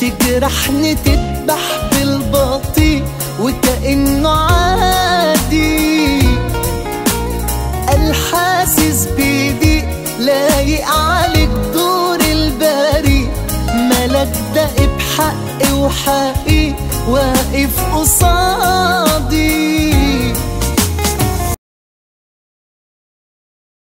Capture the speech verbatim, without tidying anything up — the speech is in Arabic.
تجرحني تذبح بالباطي وكأنه عادي، الحاسس بيدي لايق عليك دور الباري، مالك ده بحقي وحقي واقف قصادي.